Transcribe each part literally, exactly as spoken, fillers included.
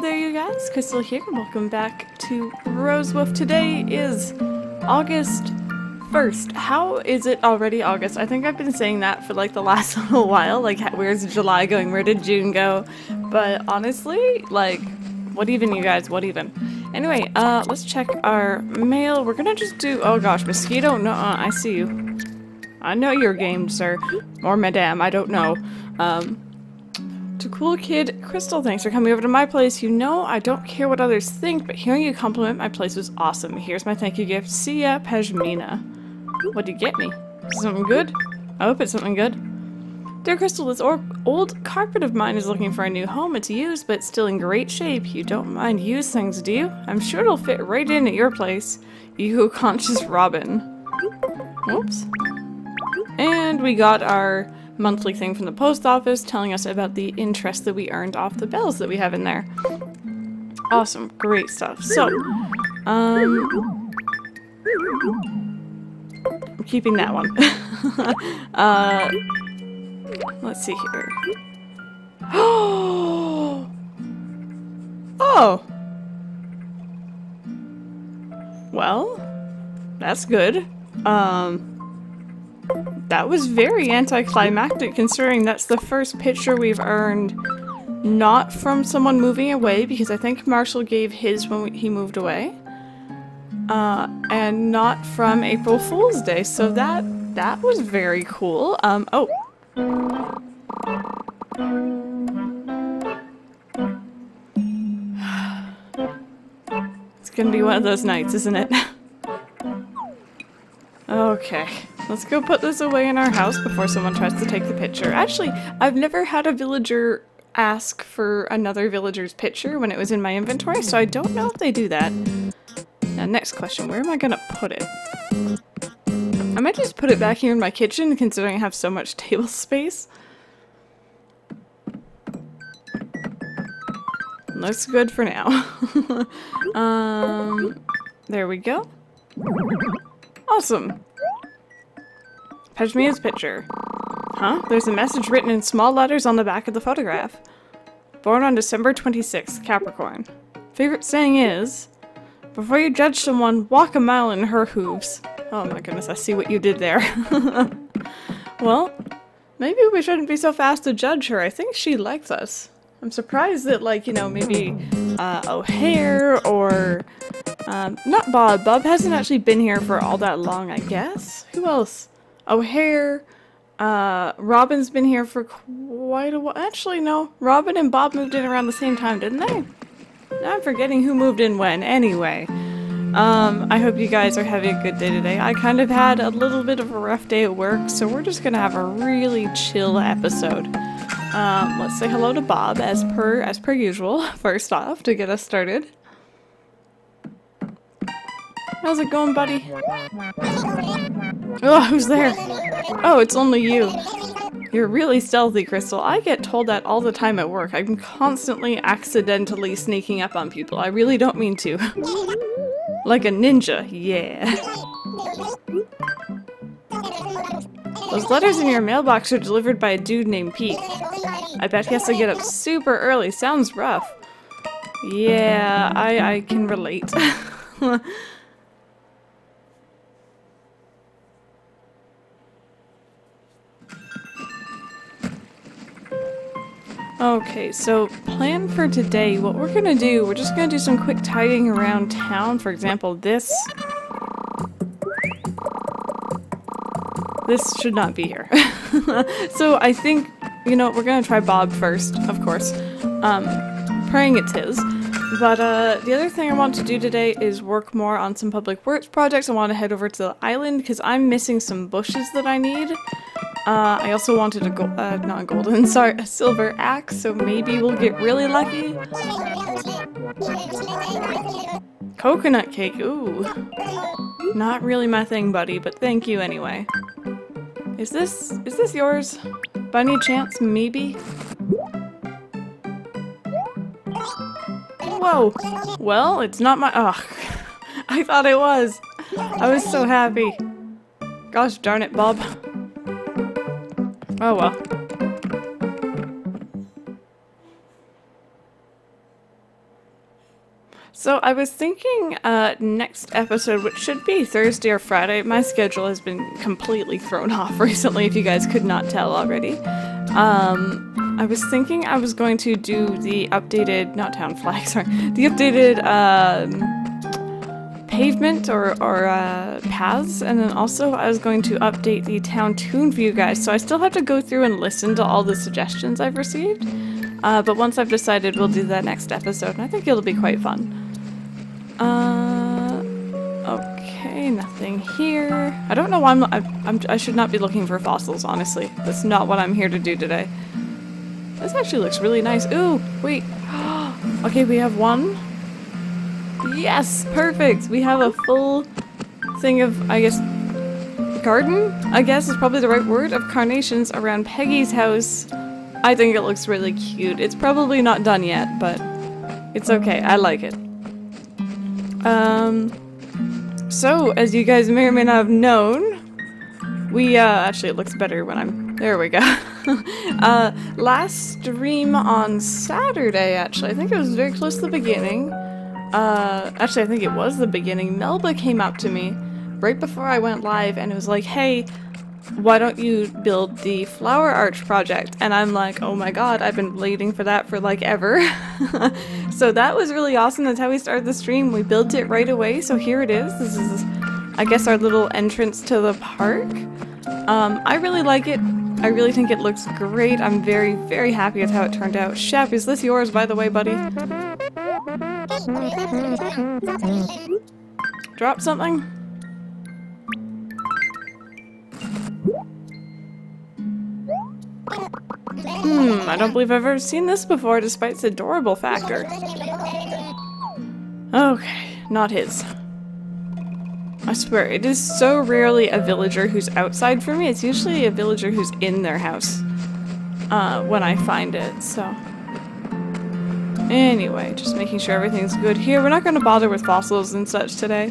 Hello there you guys, Crystal here, welcome back to Rosewolf. Today is August first. How is it already August? I think I've been saying that for like the last little while, like where's July going, where did June go? But honestly, like, what even you guys, what even? Anyway, uh, let's check our mail. We're gonna just do, oh gosh, mosquito, no, uh, I see you. I know you're game, sir, or madame, I don't know. Um... To Cool Kid Crystal, thanks for coming over to my place. You know, I don't care what others think, but hearing you compliment my place was awesome. Here's my thank you gift. See ya, Pashmina. What'd you get me? Something good? I hope it's something good. Dear Crystal, this or old carpet of mine is looking for a new home. It's used, but still in great shape. You don't mind used things, do you? I'm sure it'll fit right in at your place. You conscious Robin. Whoops. And we got our monthly thing from the post office telling us about the interest that we earned off the bells that we have in there. Awesome, great stuff. So, um, I'm keeping that one. uh, let's see here. Oh! Oh! Well, that's good. Um... That was very anticlimactic, considering that's the first picture we've earned not from someone moving away, because I think Marshall gave his when we, he moved away, uh, and not from April Fool's Day, so that that was very cool. Um, oh. It's gonna be one of those nights, isn't it? Okay. Let's go put this away in our house before someone tries to take the picture. Actually, I've never had a villager ask for another villager's picture when it was in my inventory, so I don't know if they do that. Now, next question, where am I gonna put it? I might just put it back here in my kitchen, considering I have so much table space. Looks good for now. um, there we go. Awesome. Pashmina's picture. Huh? There's a message written in small letters on the back of the photograph. Born on December twenty-sixth, Capricorn. Favorite saying is, before you judge someone, walk a mile in her hooves. Oh my goodness, I see what you did there. Well, maybe we shouldn't be so fast to judge her. I think she likes us. I'm surprised that, like, you know, maybe uh, O'Hare or... Um, not Bob. Bob hasn't actually been here for all that long, I guess. Who else? O'Hare, uh, Robin's been here for quite a while. Actually, no, Robin and Bob moved in around the same time, didn't they? Now I'm forgetting who moved in when. Anyway, um, I hope you guys are having a good day today. I kind of had a little bit of a rough day at work, so we're just gonna have a really chill episode. Um, let's say hello to Bob, as per as per usual. First off, to get us started. How's it going, buddy? Oh, who's there? Oh, it's only you. You're really stealthy, Crystal. I get told that all the time at work. I'm constantly accidentally sneaking up on people. I really don't mean to. Like a ninja, yeah. Those letters in your mailbox are delivered by a dude named Pete. I bet he has to get up super early. Sounds rough. Yeah, I, I can relate. Okay, so plan for today, what we're gonna do, we're just gonna do some quick tidying around town. For example, this. This should not be here. So I think, you know, we're gonna try Bob first, of course. Um, praying it's his. But uh, the other thing I want to do today is work more on some public works projects. I want to head over to the island because I'm missing some bushes that I need. Uh, I also wanted a gold, uh, not a golden, sorry, a silver axe, so maybe we'll get really lucky. Coconut cake, ooh. Not really my thing, buddy, but thank you anyway. Is this, is this yours? By any chance, maybe? Whoa, well, it's not my, ugh. I thought it was. I was so happy. Gosh darn it, Bob. Oh well. So I was thinking uh, next episode, which should be Thursday or Friday. My schedule has been completely thrown off recently, if you guys could not tell already. Um, I was thinking I was going to do the updated, not town flag, sorry, the updated um, pavement or, or uh, paths. And then also I was going to update the town tune for you guys. So I still have to go through and listen to all the suggestions I've received. Uh, but once I've decided, we'll do that next episode, and I think it'll be quite fun. Uh, okay, nothing here. I don't know why I'm, I'm, I'm, I should not be looking for fossils, honestly. That's not what I'm here to do today. This actually looks really nice. Ooh, wait. Okay, we have one. Yes, perfect. We have a full thing of, I guess, garden, I guess is probably the right word, of carnations around Peggy's house. I think it looks really cute. It's probably not done yet, but it's okay. I like it. Um, so, as you guys may or may not have known, we, uh, actually it looks better when I'm, there we go. uh, last stream on Saturday, actually, I think it was very close to the beginning. Uh, actually, I think it was the beginning. Melba came up to me right before I went live and it was like, hey, why don't you build the flower arch project? And I'm like, oh my god, I've been waiting for that for like ever. So that was really awesome. That's how we started the stream. We built it right away, so here it is. This is, I guess, our little entrance to the park. Um, I really like it. I really think it looks great. I'm very, very happy with how it turned out. Shep, is this yours, by the way, buddy? Drop something? Hmm, I don't believe I've ever seen this before, despite its adorable factor. Okay, not his. I swear, it is so rarely a villager who's outside for me. It's usually a villager who's in their house uh, when I find it, so. Anyway, just making sure everything's good here. We're not going to bother with fossils and such today.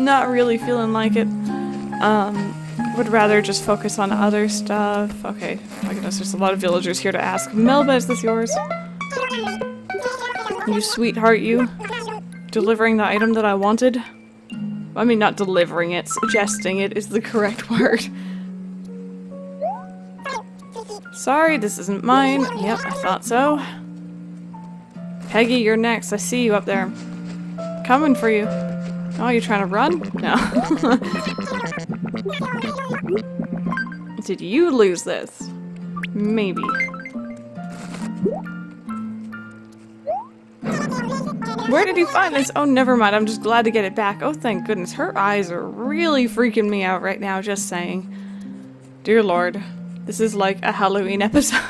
Not really feeling like it. Um... Would rather just focus on other stuff. Okay, oh my goodness, there's a lot of villagers here to ask. Melba, is this yours? You sweetheart, you. Delivering the item that I wanted? I mean, not delivering it, suggesting it is the correct word. Sorry, this isn't mine. Yep, I thought so. Peggy, you're next. I see you up there. Coming for you. Oh, you're trying to run? No. Did you lose this? Maybe. Where did you find this? Oh, never mind. I'm just glad to get it back. Oh, thank goodness. Her eyes are really freaking me out right now, just saying. Dear Lord, this is like a Halloween episode.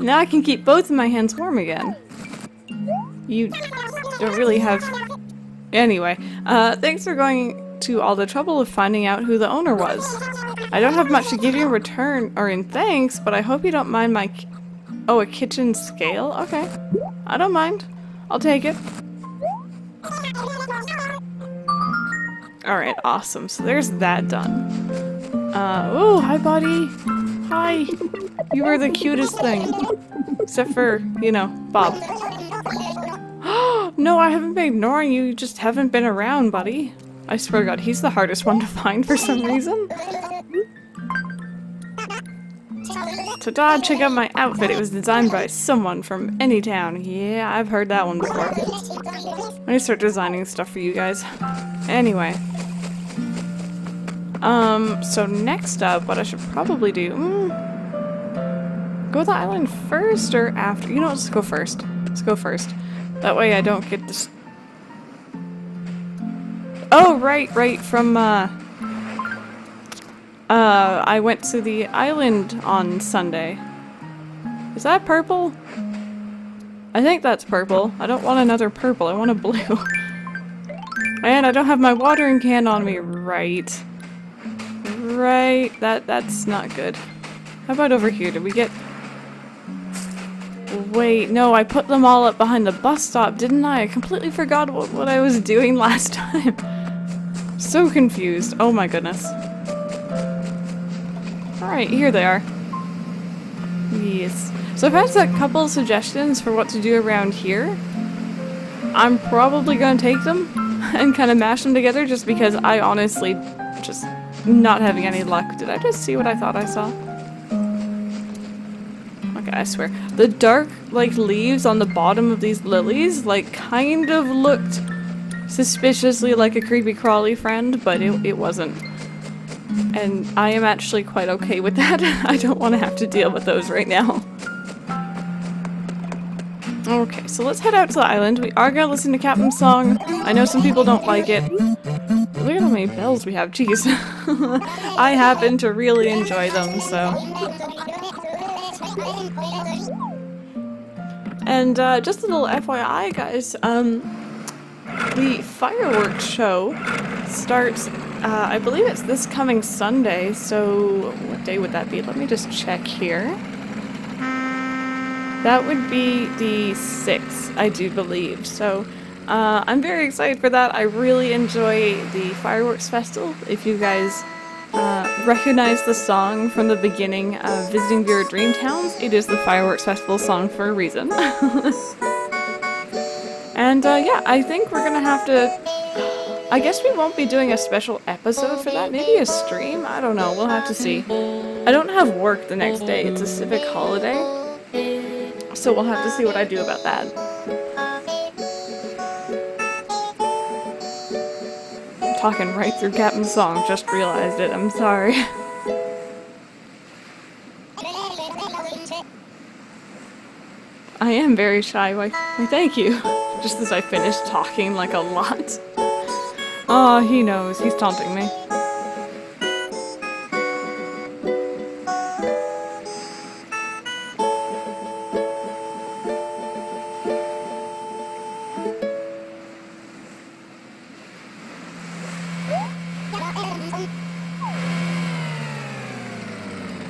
Now I can keep both of my hands warm again. You don't really have... Anyway, uh, thanks for going... to all the trouble of finding out who the owner was. I don't have much to give you in return or in thanks, but I hope you don't mind my ki- oh, a kitchen scale? Okay. I don't mind. I'll take it. Alright, awesome. So there's that done. Uh, oh, hi, buddy. Hi. You were the cutest thing. Except for, you know, Bob. No, I haven't been ignoring you. You just haven't been around, buddy. I swear to God, he's the hardest one to find for some reason. Ta-da! Check out my outfit. It was designed by someone from any town. Yeah, I've heard that one before. I'm gonna start designing stuff for you guys. Anyway. Um, so next up, what I should probably do... Mm, go to the island first or after? You know what, let's go first. Let's go first. That way I don't get this... Oh, right, right, from, uh, uh, I went to the island on Sunday. Is that purple? I think that's purple. I don't want another purple, I want a blue. And I don't have my watering can on me, right. Right, that, that's not good. How about over here, did we get... Wait, no, I put them all up behind the bus stop, didn't I? I completely forgot what, what I was doing last time. So confused. Oh my goodness. Alright, here they are. Yes. So I've had a couple suggestions for what to do around here. I'm probably gonna take them and kind of mash them together just because I honestly just not having any luck. Did I just see what I thought I saw? Okay, I swear. The dark, like, leaves on the bottom of these lilies, like, kind of looked suspiciously like a creepy crawly friend, but it, it wasn't. And I am actually quite okay with that. I don't want to have to deal with those right now. Okay, so let's head out to the island. We are gonna listen to Captain's song. I know some people don't like it. Look at how many bells we have, jeez. I happen to really enjoy them, so. And uh, just a little F Y I, guys. Um, the fireworks show starts, uh, I believe it's this coming Sunday, so what day would that be? Let me just check here. That would be the sixth, I do believe. So uh, I'm very excited for that. I really enjoy the Fireworks Festival. If you guys uh, recognize the song from the beginning of Visiting Your Dream Towns, it is the Fireworks Festival song for a reason. And uh, yeah, I think we're gonna have to, I guess we won't be doing a special episode for that. Maybe a stream? I don't know, we'll have to see. I don't have work the next day, it's a civic holiday. So we'll have to see what I do about that. I'm talking right through Captain's song, just realized it, I'm sorry. I am very shy, why, why thank you. Just as I finished talking like a lot. Aw, oh, he knows, he's taunting me.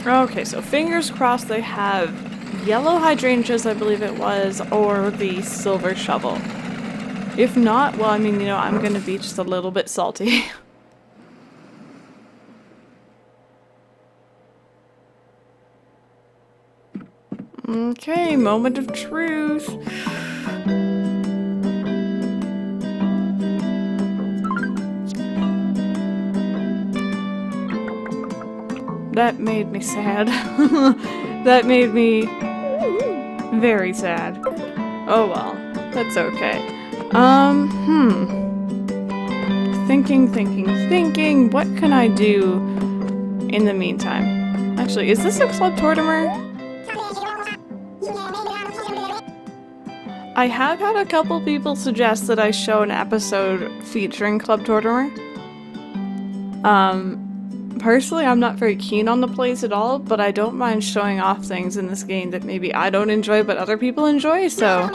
Okay, so fingers crossed they have yellow hydrangeas, I believe it was, or the silver shovel. If not, well, I mean, you know, I'm gonna be just a little bit salty. Okay, moment of truth. That made me sad. That made me very sad. Oh well, that's okay. Um, hmm. Thinking, thinking, thinking. What can I do in the meantime? Actually, is this a Club Tortimer? I have had a couple people suggest that I show an episode featuring Club Tortimer. Um... Personally, I'm not very keen on the plays at all, but I don't mind showing off things in this game that maybe I don't enjoy but other people enjoy, so...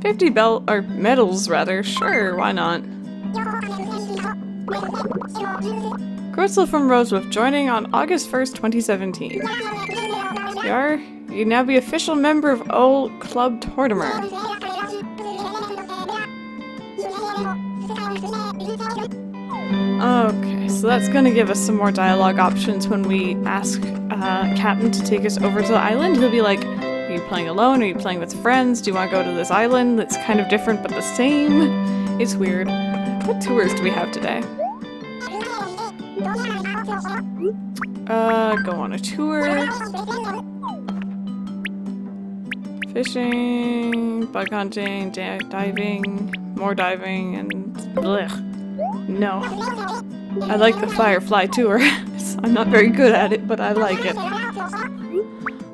fifty bell- or medals, rather. Sure, why not? Gristle from Rosewolf joining on August first, twenty seventeen. Yar, you can now be official member of old Club Tortimer. Okay, so that's going to give us some more dialogue options when we ask uh, Captain to take us over to the island. He'll be like, are you playing alone? Are you playing with friends? Do you want to go to this island that's kind of different but the same? It's weird. What tours do we have today? Uh, go on a tour. Fishing, bug hunting, di diving, more diving, and blech. No. I like the Firefly tour. I'm not very good at it, but I like it.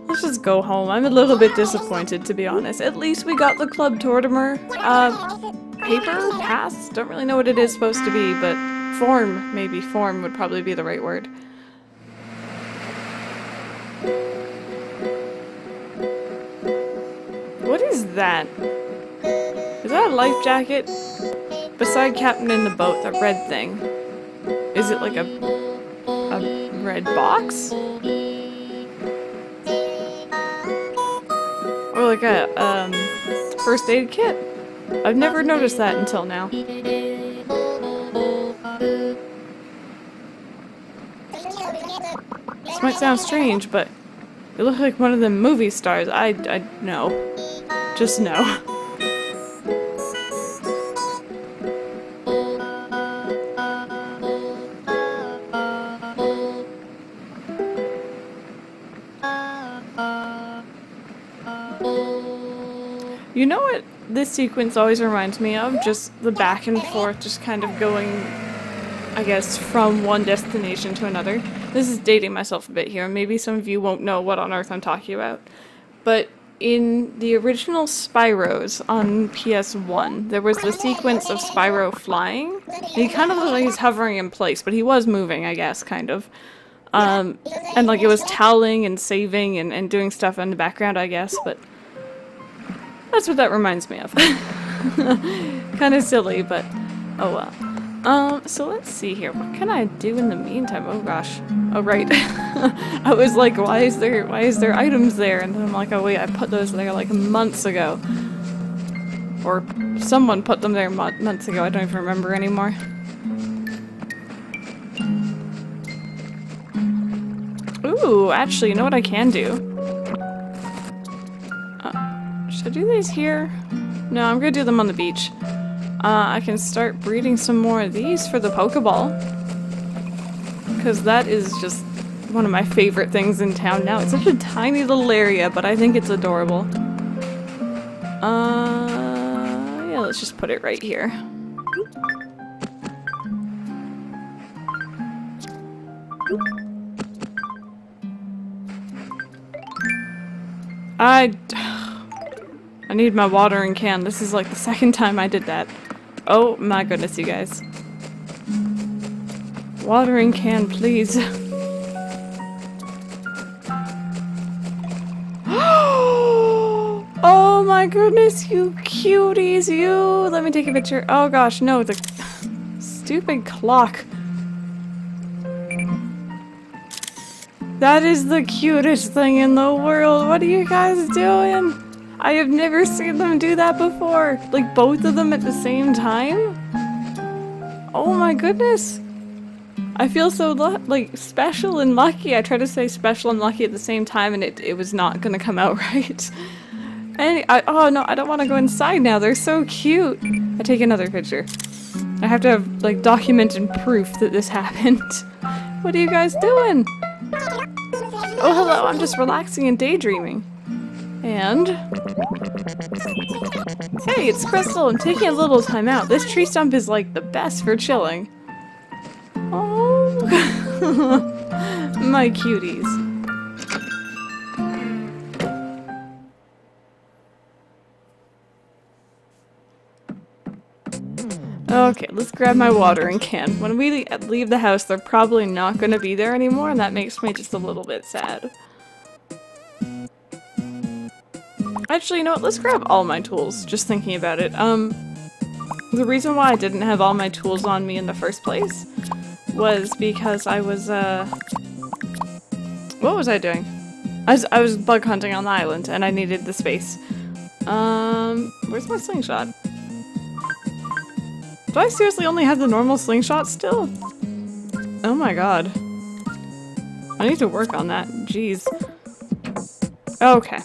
Let's just go home. I'm a little bit disappointed, to be honest. At least we got the Club Tortimer uh, paper pass? Don't really know what it is supposed to be, but form, maybe. Form would probably be the right word. What is that? Is that a life jacket? Beside Captain in the boat, that red thing. Is it like a, a red box? Or like a um, first aid kit? I've never noticed that until now. This might sound strange, but you look like one of the movie stars. I, I, no. Just no. You know what this sequence always reminds me of? Just the back and forth, just kind of going, I guess, from one destination to another. This is dating myself a bit here, and maybe some of you won't know what on earth I'm talking about. But in the original Spyros on P S one, there was the sequence of Spyro flying. He kind of looked like he's hovering in place, but he was moving, I guess, kind of. Um, and like it was toweling and saving and, and doing stuff in the background, I guess, but that's what that reminds me of. Kind of silly, but oh well. Um, so let's see here. What can I do in the meantime? Oh gosh. Oh right. I was like, why is there why is there items there? And then I'm like, oh wait, I put those there like months ago. Or someone put them there mo- months ago. I don't even remember anymore. Ooh, actually, you know what I can do? Uh, should I do these here? No, I'm gonna do them on the beach. Uh, I can start breeding some more of these for the Pokeball. Because that is just one of my favorite things in town now. It's such a tiny little area, but I think it's adorable. Uh, yeah, let's just put it right here. I, I need my watering can. This is like the second time I did that. Oh my goodness, you guys. Watering can, please. Oh my goodness, you cuties, you. Let me take a picture. Oh gosh, no, the stupid clock. That is the cutest thing in the world. What are you guys doing? I have never seen them do that before. Like both of them at the same time? Oh my goodness. I feel so like special and lucky. I tried to say special and lucky at the same time and it, it was not gonna come out right. And I, oh no, I don't wanna go inside now. They're so cute. I take another picture. I have to have like documented proof that this happened. What are you guys doing? Oh, hello, I'm just relaxing and daydreaming. And... Hey, it's Crystal, I'm taking a little time out. This tree stump is like the best for chilling. Oh, my cuties. Okay, let's grab my watering can. When we leave the house, they're probably not going to be there anymore, and that makes me just a little bit sad. Actually, you know what? Let's grab all my tools, just thinking about it. Um, the reason why I didn't have all my tools on me in the first place was because I was, uh... what was I doing? I was, I was bug hunting on the island, and I needed the space. Um, where's my slingshot? Do I seriously only have the normal slingshot still? Oh my god. I need to work on that. Jeez. Okay.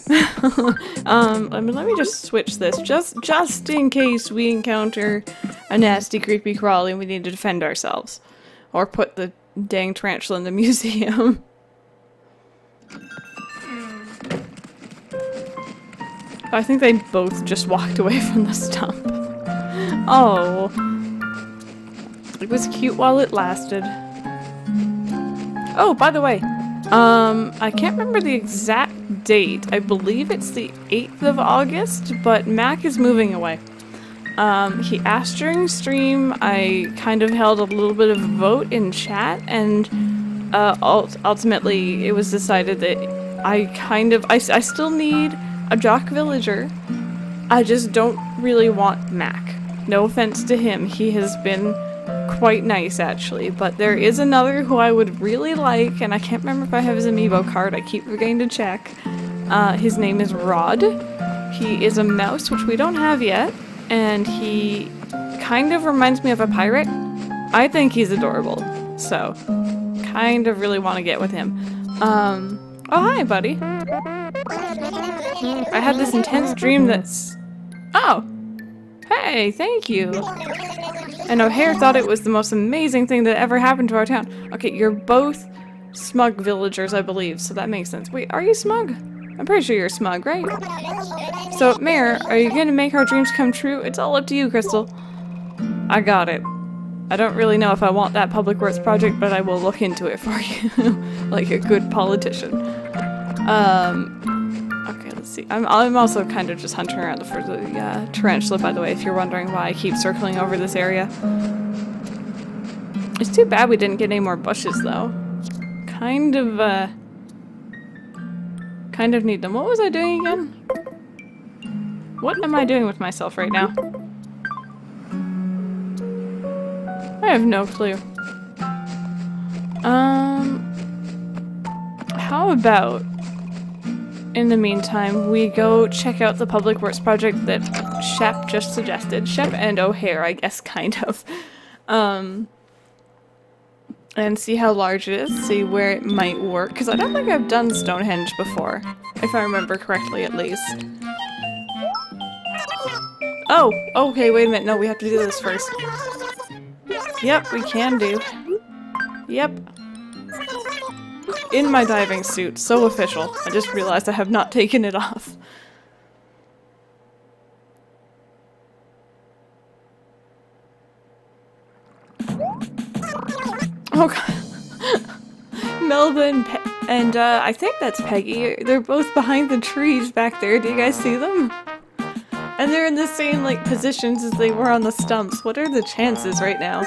um, I mean, let me just switch this. Just just in case we encounter a nasty creepy crawly and we need to defend ourselves. Or put the dang tarantula in the museum. I think they both just walked away from the stump. Oh. It was cute while it lasted. Oh, by the way, um, I can't remember the exact date. I believe it's the eighth of August, but Mac is moving away. Um, he asked during stream, I kind of held a little bit of a vote in chat, and uh, ult ultimately it was decided that I kind of, I, I still need a Jock Villager. I just don't really want Mac. No offense to him, he has been quite nice actually, but there is another who I would really like, and I can't remember if I have his amiibo card, I keep forgetting to check. Uh, his name is Rod. He is a mouse, which we don't have yet, and he kind of reminds me of a pirate. I think he's adorable, so kind of really want to get with him. Um, oh hi buddy! I had this intense dream that's... Oh! Hey, thank you! And O'Hare thought it was the most amazing thing that ever happened to our town. Okay, you're both smug villagers, I believe, so that makes sense. Wait, are you smug? I'm pretty sure you're smug, right? So, Mayor, are you gonna make our dreams come true? It's all up to you, Crystal. I got it. I don't really know if I want that public works project, but I will look into it for you. Like a good politician. Um, okay, let's see. I'm, I'm also kind of just hunting around for the uh, tarantula, by the way, if you're wondering why I keep circling over this area. It's too bad we didn't get any more bushes, though. Kind of, uh... kind of need them. What was I doing again? What am I doing with myself right now? I have no clue. Um, how about, in the meantime, we go check out the public works project that Shep just suggested. Shep and O'Hare, I guess, kind of. Um, and see how large it is, see where it might work, because I don't think I've done Stonehenge before, if I remember correctly, at least. Oh, okay, wait a minute, no, we have to do this first. Yep, we can do. Yep. In my diving suit. So official. I just realized I have not taken it off. Oh god. Melba and, Pe and uh, I think that's Peggy. They're both behind the trees back there. Do you guys see them? And they're in the same, like, positions as they were on the stumps. What are the chances right now?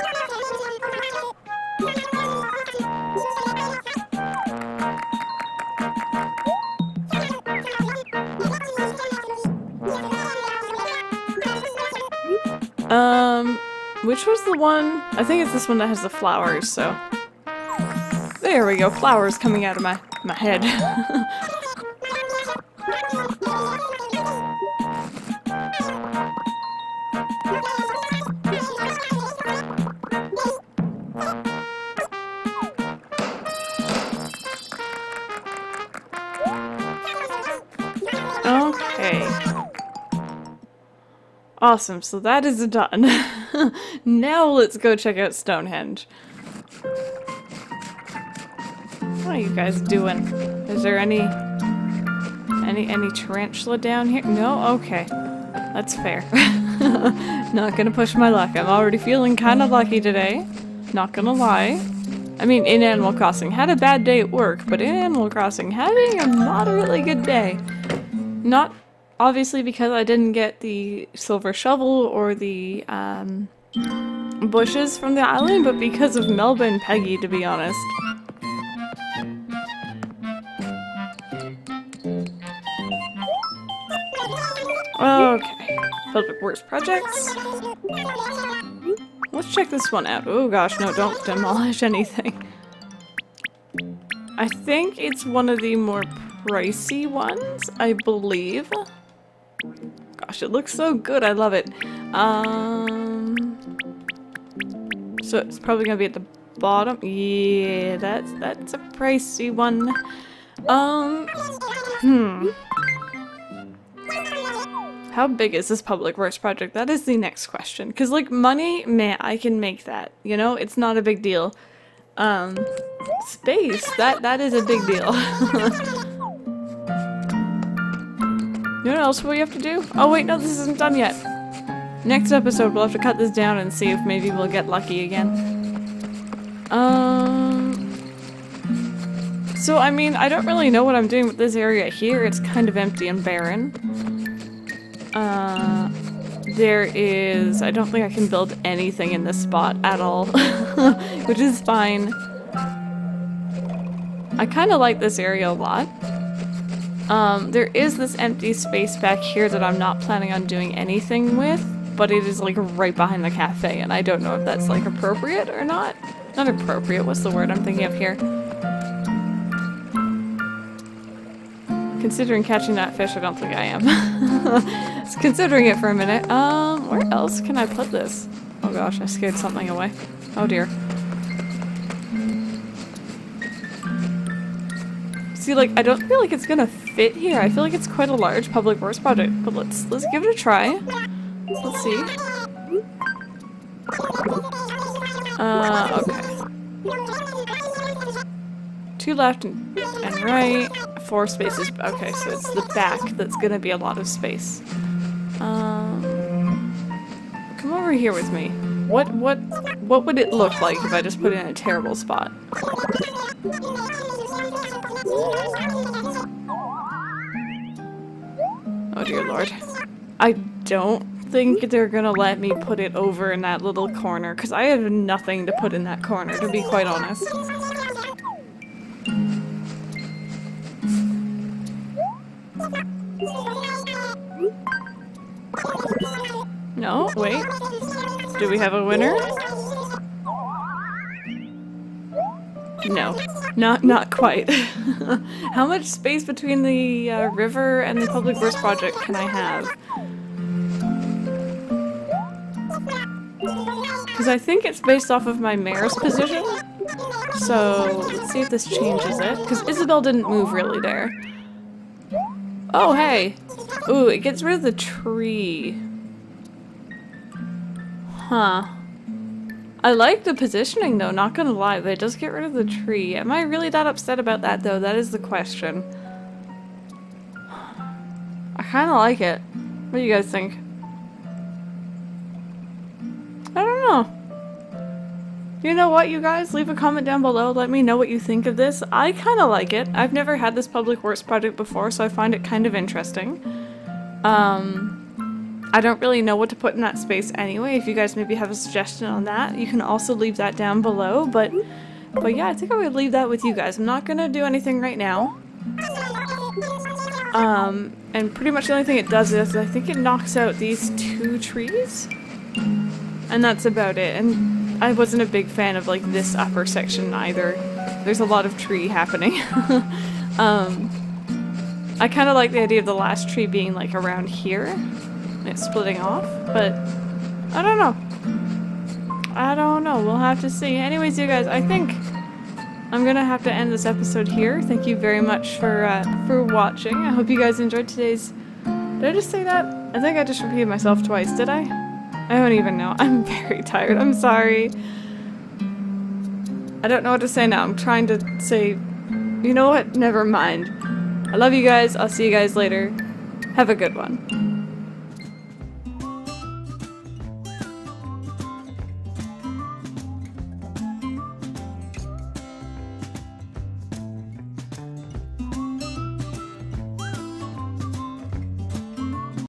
Um, which was the one? I think it's this one that has the flowers, so... There we go, flowers coming out of my, my head. Awesome, so that is done. Now let's go check out Stonehenge. What are you guys doing? Is there any any any tarantula down here? No? Okay. That's fair. Not gonna push my luck. I'm already feeling kinda lucky today. Not gonna lie. I mean, in Animal Crossing, had a bad day at work, but in Animal Crossing, having a moderately good day. Not obviously, because I didn't get the silver shovel or the um, bushes from the island, but because of Melba and Peggy, to be honest. Okay, public works projects. Let's check this one out. Oh gosh, no, don't demolish anything. I think it's one of the more pricey ones, I believe. Gosh, it looks so good. I love it. Um, so it's probably gonna be at the bottom. Yeah, that's that's a pricey one. Um, hmm. How big is this public works project? That is the next question. Cause like money, man, I can make that. You know, it's not a big deal. Um, space. That that is a big deal. You know what else we have to do? Oh wait, no, this isn't done yet. Next episode, we'll have to cut this down and see if maybe we'll get lucky again. Um... So, I mean, I don't really know what I'm doing with this area here. It's kind of empty and barren. Uh... There is... I don't think I can build anything in this spot at all. Which is fine. I kind of like this area a lot. Um, there is this empty space back here that I'm not planning on doing anything with, but it is like right behind the cafe, and I don't know if that's like appropriate or not. Not appropriate, what's the word I'm thinking of here? Considering catching that fish, I don't think I am. Considering it for a minute. Um, where else can I put this? Oh gosh, I scared something away. Oh dear. See, like, I don't feel like it's gonna fit here. I feel like it's quite a large public works project, but let's let's give it a try. Let's see. Uh, okay. Two left and, and right. four spaces. Okay, so it's the back that's gonna be a lot of space. Um, come over here with me. What what what would it look like if I just put it in a terrible spot? Oh dear lord. I don't think they're gonna let me put it over in that little corner, because I have nothing to put in that corner, to be quite honest. No, wait. Do we have a winner? No. Not not quite. How much space between the uh, river and the public works project can I have? Because I think it's based off of my mayor's position. So let's see if this changes it. Because Isabel didn't move really there. Oh, hey. Ooh, it gets rid of the tree. Huh. I like the positioning, though, not gonna lie, but it does get rid of the tree. Am I really that upset about that, though? That is the question. I kinda like it. What do you guys think? I don't know. You know what, you guys? Leave a comment down below. Let me know what you think of this. I kinda like it. I've never had this public works project before, so I find it kind of interesting. Um... I don't really know what to put in that space anyway. If you guys maybe have a suggestion on that, you can also leave that down below. But, but yeah, I think I would leave that with you guys. I'm not gonna do anything right now. Um, and pretty much the only thing it does is I think it knocks out these two trees, and that's about it. And I wasn't a big fan of like this upper section either. There's a lot of tree happening. um, I kind of like the idea of the last tree being like around here. It's splitting off, but I don't know. I don't know. We'll have to see. Anyways, you guys, I think I'm gonna have to end this episode here. Thank you very much for uh, for watching. I hope you guys enjoyed today's... Did I just say that? I think I just repeated myself twice. Did I? I don't even know. I'm very tired. I'm sorry. I don't know what to say now. I'm trying to say... You know what? Never mind. I love you guys. I'll see you guys later. Have a good one.